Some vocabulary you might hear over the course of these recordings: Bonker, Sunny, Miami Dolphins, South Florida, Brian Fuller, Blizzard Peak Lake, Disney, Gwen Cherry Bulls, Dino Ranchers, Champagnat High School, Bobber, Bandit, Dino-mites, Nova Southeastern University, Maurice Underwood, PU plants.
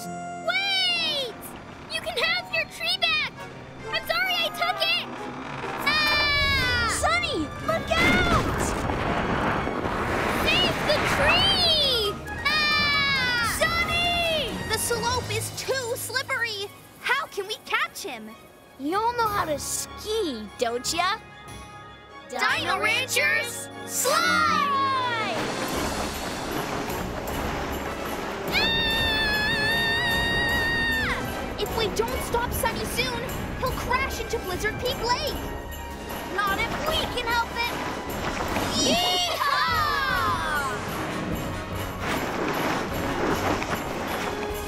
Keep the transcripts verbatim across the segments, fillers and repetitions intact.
Ranchers! Wait! You can have your tree back! I'm sorry I took it! Ah! Sunny, look out! Save the tree! Ah! Sunny! The slope is too slippery! How can we catch him? Y'all know how to ski, don't ya? Dino Ranchers, slide! If we don't stop Sunny soon, he'll crash into Blizzard Peak Lake. Not if we can help it. Yeehaw!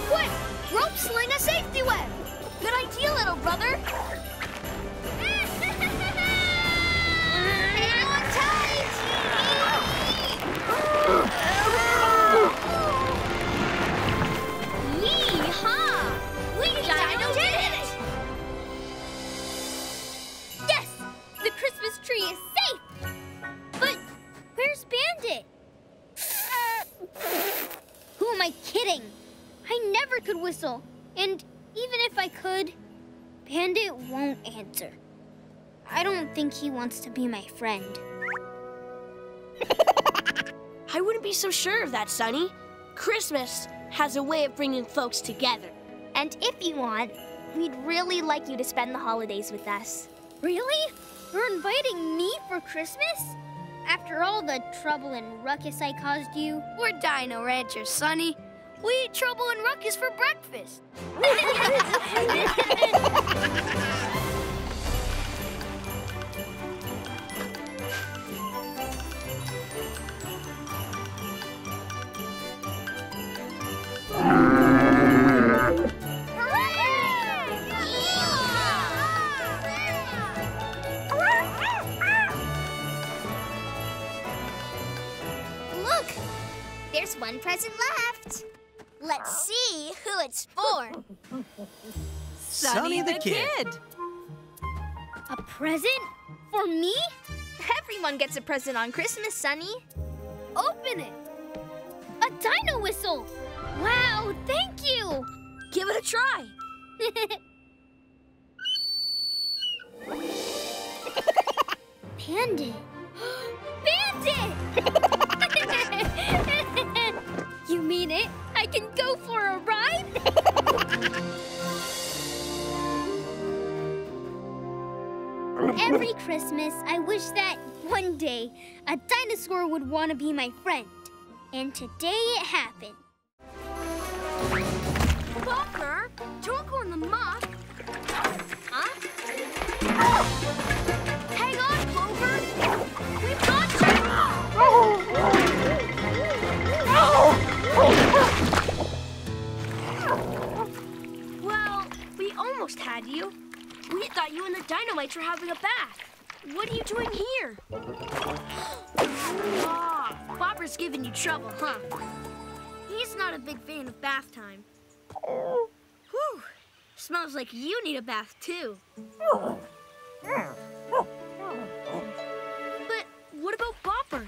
Quick, rope sling a safety web. Good idea, little brother. Hang on tight. Yeehaw! Dino did it! Yes! The Christmas tree is safe! But where's Bandit? Who am I kidding? I never could whistle. And even if I could, Bandit won't answer. I don't think he wants to be my friend. I wouldn't be so sure of that, Sunny. Christmas has a way of bringing folks together. And if you want, we'd really like you to spend the holidays with us. Really? You're inviting me for Christmas? After all the trouble and ruckus I caused you? We're Dino Ranchers, Sunny. We eat trouble and ruckus for breakfast. One present left. Let's see who it's for. Sunny the, the kid. kid. A present for me? Everyone gets a present on Christmas, Sunny. Open it. A dino whistle. Wow, thank you. Give it a try. Bandit. Bandit! You mean it? I can go for a ride? Every Christmas, I wish that one day a dinosaur would want to be my friend. And today it happened. Bonker, don't go in the muck. Huh? Oh! Hang on, Bonker. We've got you. Oh. Oh. Well, we almost had you. We thought you and the Dino-mites were having a bath. What are you doing here? Ah, oh, Bobber's giving you trouble, huh? He's not a big fan of bath time. Whew, smells like you need a bath too. But what about Bobber?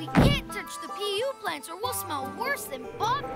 We can't touch the P U plants or we'll smell worse than Bobber.